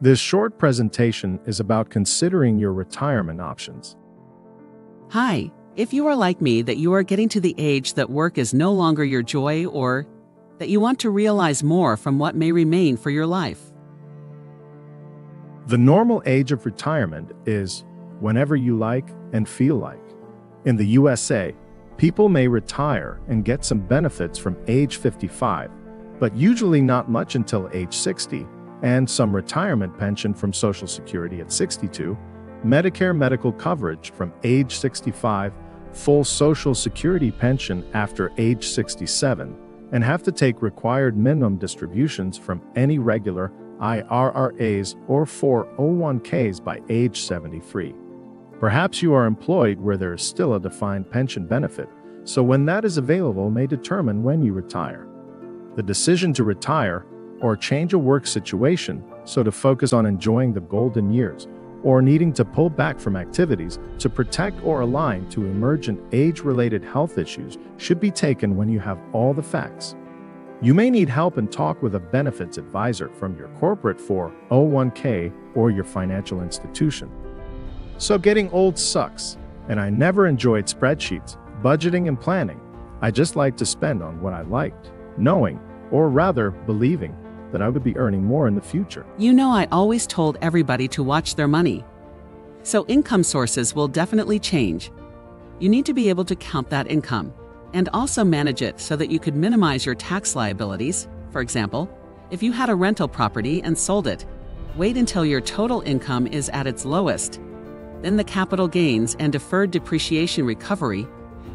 This short presentation is about considering your retirement options. Hi, if you are like me, that you are getting to the age that work is no longer your joy, or that you want to realize more from what may remain for your life. The normal age of retirement is whenever you like and feel like. In the USA, people may retire and get some benefits from age 55, but usually not much until age 60, and some retirement pension from Social Security at 62, Medicare medical coverage from age 65, full Social Security pension after age 67, and have to take required minimum distributions from any regular IRAs or 401ks by age 73. Perhaps you are employed where there is still a defined pension benefit, so when that is available may determine when you retire. The decision to retire or change a work situation so to focus on enjoying the golden years, or needing to pull back from activities to protect or align to emergent age-related health issues, should be taken when you have all the facts. You may need help and talk with a benefits advisor from your corporate 401k or your financial institution. So getting old sucks, and I never enjoyed spreadsheets, budgeting, and planning. I just liked to spend on what I liked, knowing, or rather believing, that I would be earning more in the future. You know, I always told everybody to watch their money. So income sources will definitely change. You need to be able to count that income and also manage it so that you could minimize your tax liabilities. For example, if you had a rental property and sold it, wait until your total income is at its lowest. Then the capital gains and deferred depreciation recovery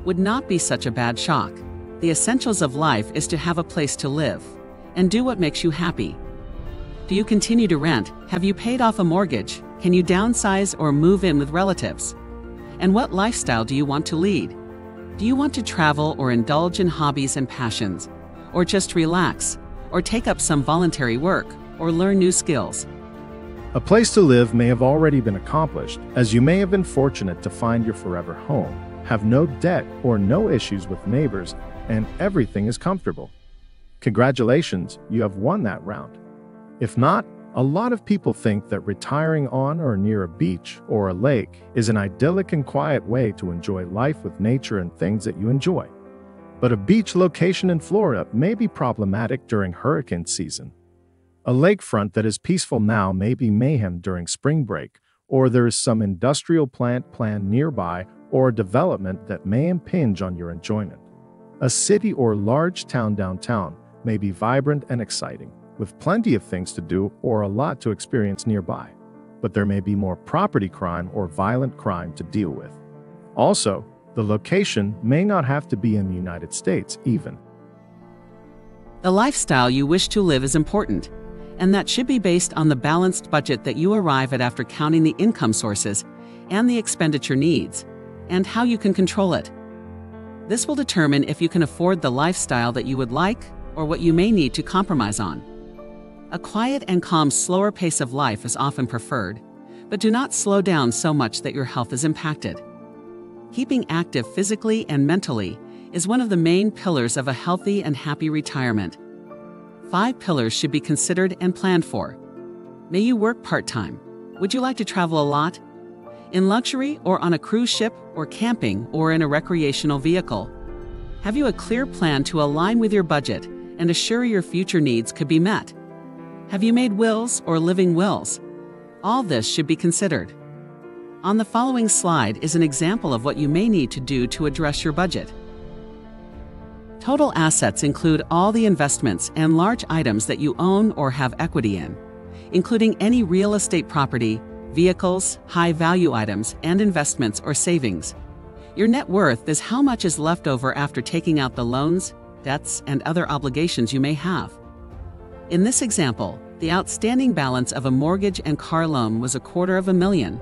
would not be such a bad shock. The essentials of life is to have a place to live and do what makes you happy. Do you continue to rent? Have you paid off a mortgage? Can you downsize or move in with relatives? And what lifestyle do you want to lead? Do you want to travel or indulge in hobbies and passions? Or just relax? Or take up some voluntary work? Or learn new skills? A place to live may have already been accomplished, as you may have been fortunate to find your forever home, have no debt or no issues with neighbors, and everything is comfortable. Congratulations, you have won that round. If not, a lot of people think that retiring on or near a beach or a lake is an idyllic and quiet way to enjoy life with nature and things that you enjoy. But a beach location in Florida may be problematic during hurricane season. A lakefront that is peaceful now may be mayhem during spring break, or there is some industrial plant planned nearby or a development that may impinge on your enjoyment. A city or large town downtown may be vibrant and exciting, with plenty of things to do or a lot to experience nearby, but there may be more property crime or violent crime to deal with. Also, the location may not have to be in the United States even. The lifestyle you wish to live is important, and that should be based on the balanced budget that you arrive at after counting the income sources and the expenditure needs, and how you can control it. This will determine if you can afford the lifestyle that you would like, or what you may need to compromise on. A quiet and calm, slower pace of life is often preferred, but do not slow down so much that your health is impacted. Keeping active physically and mentally is one of the main pillars of a healthy and happy retirement. 5 pillars should be considered and planned for. May you work part-time? Would you like to travel a lot? In luxury or on a cruise ship or camping or in a recreational vehicle? Have you a clear plan to align with your budget and assure your future needs could be met? Have you made wills or living wills? All this should be considered. On the following slide is an example of what you may need to do to address your budget. Total assets include all the investments and large items that you own or have equity in, including any real estate property, vehicles, high-value items, and investments or savings. Your net worth is how much is left over after taking out the loans, debts, and other obligations you may have. In this example, the outstanding balance of a mortgage and car loan was $250,000.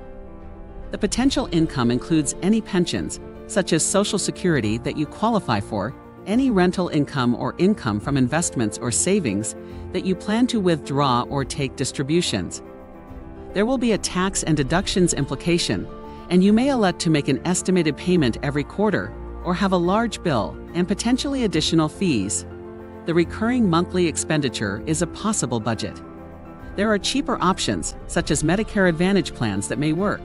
The potential income includes any pensions, such as Social Security, that you qualify for, any rental income or income from investments or savings that you plan to withdraw or take distributions. There will be a tax and deductions implication, and you may elect to make an estimated payment every quarter or have a large bill and potentially additional fees. The recurring monthly expenditure is a possible budget. There are cheaper options, such as Medicare Advantage plans that may work.